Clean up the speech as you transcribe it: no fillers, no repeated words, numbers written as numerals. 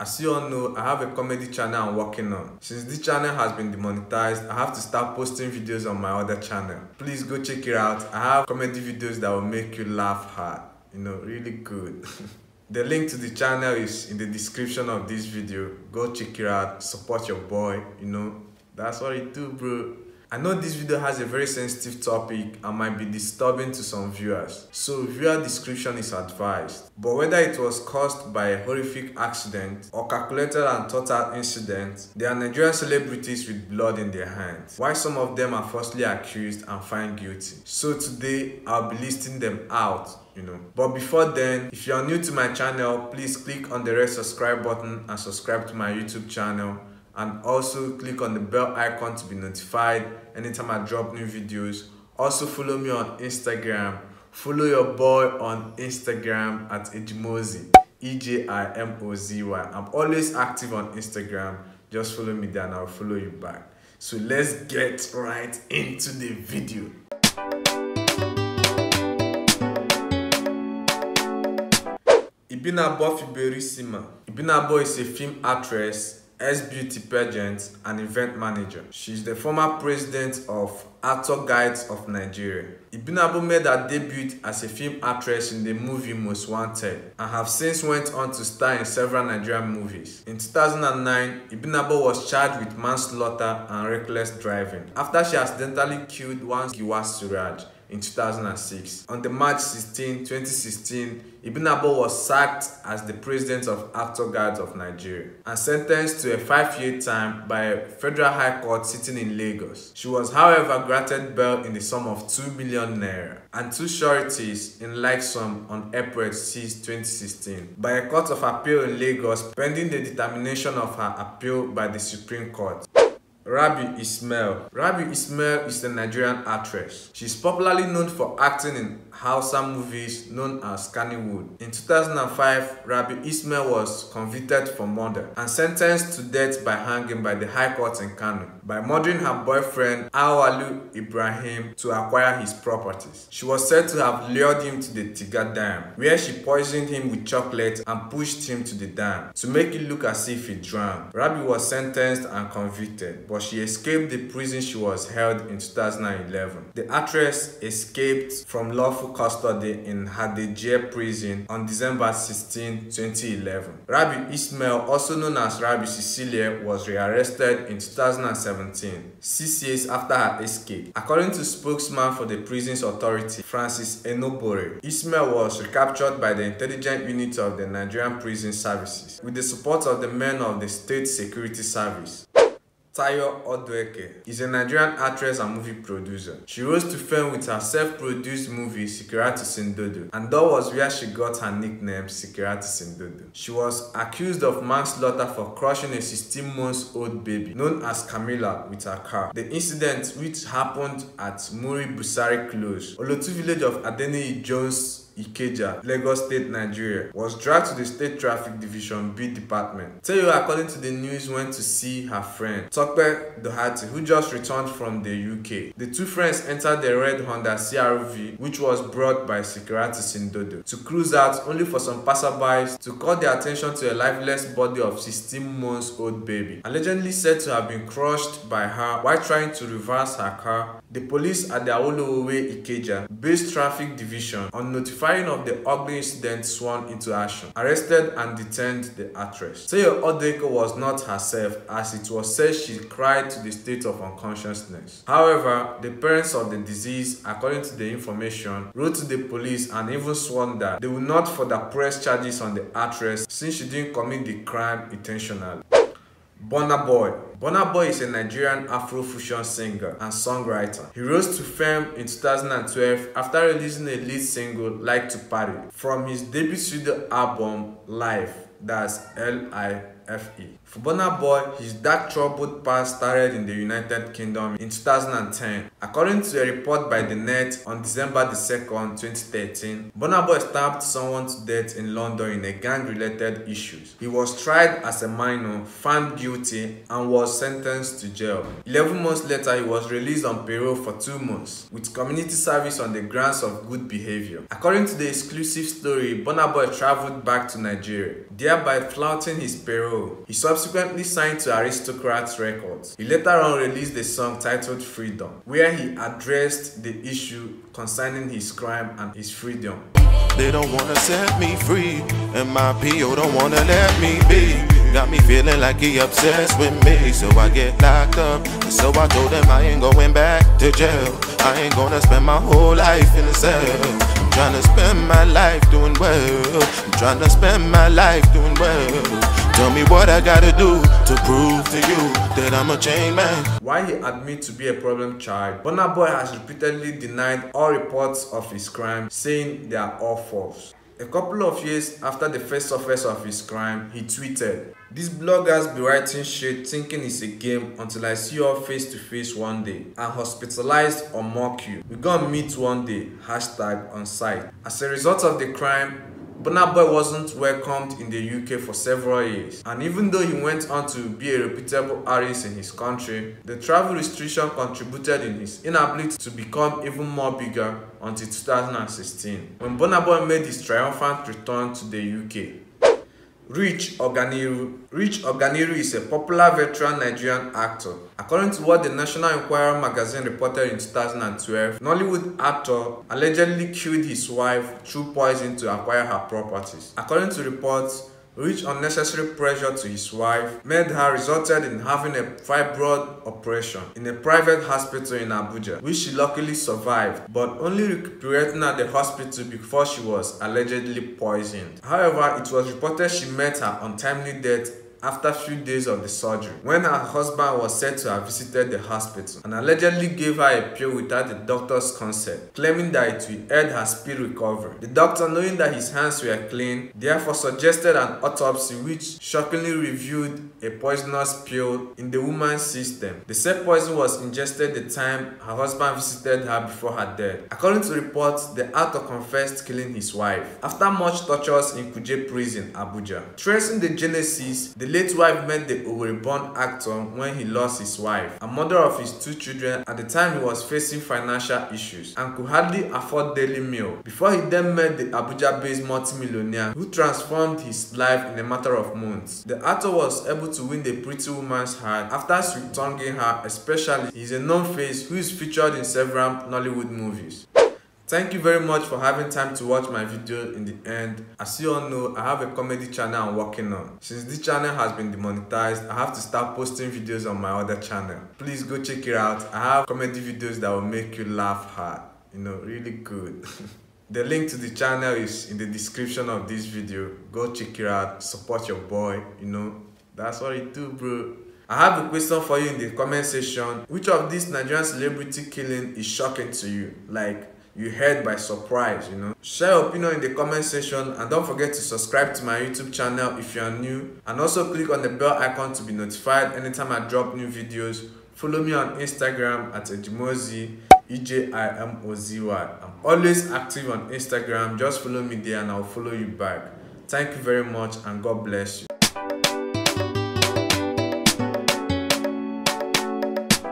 As you all know, I have a comedy channel I'm working on. Since this channel has been demonetized, I have to start posting videos on my other channel. Please go check it out. I have comedy videos that will make you laugh hard. You know, really good. The link to the channel is in the description of this video. Go check it out. Support your boy, you know. That's what it do, bro. I know this video has a very sensitive topic and might be disturbing to some viewers, so viewer discretion is advised. But whether it was caused by a horrific accident or calculated and thought out incident, there are Nigerian celebrities with blood in their hands, while some of them are falsely accused and found guilty. So today, I'll be listing them out, you know. But before then, if you are new to my channel, please click on the red subscribe button and subscribe to my YouTube channel. And also click on the bell icon to be notified anytime I drop new videos. Also follow me on Instagram. Follow your boy on Instagram at Ejimozy, E-J-I-M-O-Z-Y. I'm always active on Instagram. Just follow me there and I'll follow you back. So let's get right into the video. Ibinabo Fiberesima. Ibinabo is a film actress, ex-beauty pageant and event manager. She's the former president of Actors Guild of Nigeria. Ibinabo made her debut as a film actress in the movie Most Wanted and have since went on to star in several Nigerian movies. In 2009, Ibinabo was charged with manslaughter and reckless driving after she accidentally killed one Giwa Suraj in 2006. On the March 16, 2016, Ibinabo was sacked as the president of Actors Guild of Nigeria and sentenced to a 5-year term by a federal high court sitting in Lagos. She was, however, granted bail in the sum of 2 million naira and 2 sureties in like sum on April 6, 2016 by a court of appeal in Lagos pending the determination of her appeal by the Supreme Court. Rabi Ismail. Rabi Ismail is a Nigerian actress. She's popularly known for acting in Hausa movies known as Caniwood. In 2005, Rabi Ismail was convicted for murder and sentenced to death by hanging by the High Court in Kano by murdering her boyfriend Auwalu Ibrahim to acquire his properties. She was said to have lured him to the Tiga Dam, where she poisoned him with chocolate and pushed him to the dam to make it look as if he drowned. Rabi was sentenced and convicted, but she escaped the prison she was held in 2011. The actress escaped from lawful custody in Hadidje prison on December 16, 2011. Rabi Ismail, also known as Rabi Cecilia, was rearrested in 2017, 6 years after her escape. According to spokesman for the prison's authority, Francis Enobore, Ismail was recaptured by the intelligence unit of the Nigerian Prison Services with the support of the men of the State Security Service. Tayo Odueke is a Nigerian actress and movie producer. She rose to fame with her self-produced movie Sikiratu Sindodo, and that was where she got her nickname Sikiratu Sindodo. She was accused of manslaughter for crushing a 16-month-old baby known as Camilla with her car. The incident, which happened at Muri Busari Close, Olotu village of Adeniyi Jones, Ikeja, Lagos State, Nigeria, was dragged to the State Traffic Division B Department. Tayo, according to the news, went to see her friend, Tokpe Dohati, who just returned from the UK. The two friends entered the red Honda CRV, which was brought by Sikiratu Sindodo, to cruise out, only for some passerbys to call their attention to a lifeless body of 16-month-old baby, allegedly said to have been crushed by her while trying to reverse her car. The police at the Aoloowei Ikeja Base Traffic Division, on notified of the ugly incident, sworn into action, arrested and detained the actress. Tayo Odueke was not herself, as it was said she cried to the state of unconsciousness. However, the parents of the deceased, according to the information, wrote to the police and even sworn that they would not further press charges on the actress since she didn't commit the crime intentionally. Burna Boy. Burna Boy is a Nigerian Afrofusion singer and songwriter. He rose to fame in 2012 after releasing a lead single, Like to Party, from his debut studio album, Life, that's L-I-F-E. For Burna Boy, his dark troubled past started in the United Kingdom in 2010. According to a report by THE NET on December 2nd, 2013, Burna Boy stabbed someone to death in London in a gang-related issues. He was tried as a minor, found guilty, and was sentenced to jail. 11 months later, he was released on parole for 2 months with community service on the grounds of good behavior. According to the exclusive story, Burna Boy traveled back to Nigeria. thereby flouting his parole. He subsequently signed to Aristocrats Records. He later on released a song titled Freedom, where he addressed the issue concerning his crime and his freedom. They don't want to set me free, and my PO don't want to let me be. Got me feeling like he obsessed with me, so I get locked up. So I told him I ain't going back to jail. I ain't gonna spend my whole life in the cell. I'm trying to spend my life doing well. I'm trying to spend my life doing well. Tell me what I gotta do to prove to you that I'm a chain man. While he admits to be a problem child, Burna Boy has repeatedly denied all reports of his crime, saying they are all false. A couple of years after the first surface of his crime, he tweeted, "These bloggers be writing shit thinking it's a game until I see you all face to face one day and hospitalized or mock you. We gonna meet one day, hashtag on site." As a result of the crime, Burna Boy wasn't welcomed in the UK for several years, and even though he went on to be a reputable artist in his country, the travel restriction contributed in his inability to become even more bigger until 2016, when Burna Boy made his triumphant return to the UK. Rich Oganiru. Rich Oganiru is a popular veteran Nigerian actor. According to what the National Enquirer magazine reported in 2012, Nollywood actor allegedly killed his wife through poison to acquire her properties. According to reports, Rich's unnecessary pressure to his wife made her resulted in having a fibroid operation in a private hospital in Abuja, which she luckily survived, but only recuperating at the hospital before she was allegedly poisoned. However, it was reported she met her untimely death after a few days of the surgery, when her husband was said to have visited the hospital and allegedly gave her a pill without the doctor's consent, claiming that it will aid her speed recovery. The doctor, knowing that his hands were clean, therefore suggested an autopsy, which shockingly revealed a poisonous pill in the woman's system. The said poison was ingested the time her husband visited her before her death. According to reports, the actor confessed killing his wife after much tortures in Kuje prison, Abuja. Tracing the genesis, the late wife met the Owerri-born actor when he lost his wife, a mother of his two children. At the time, he was facing financial issues and could hardly afford daily meal, before he then met the Abuja-based multimillionaire who transformed his life in a matter of months. The actor was able to win the pretty woman's heart after sweet-tonguing her, especially he's a known face who is featured in several Nollywood movies. Thank you very much for having time to watch my video in the end. As you all know, I have a comedy channel I'm working on. Since this channel has been demonetized, I have to start posting videos on my other channel. Please go check it out. I have comedy videos that will make you laugh hard. You know, really good. The link to the channel is in the description of this video. Go check it out. Support your boy, you know. That's what it do, bro. I have a question for you in the comment section. Which of these Nigerian celebrity killing is shocking to you? Like, you heard by surprise, you know? Share your opinion in the comment section, and don't forget to subscribe to my YouTube channel if you are new, and also click on the bell icon to be notified anytime I drop new videos. Follow me on Instagram at Ejimozy, EJIMOZY. I'm always active on Instagram. Just follow me there and I'll follow you back. Thank you very much and God bless you.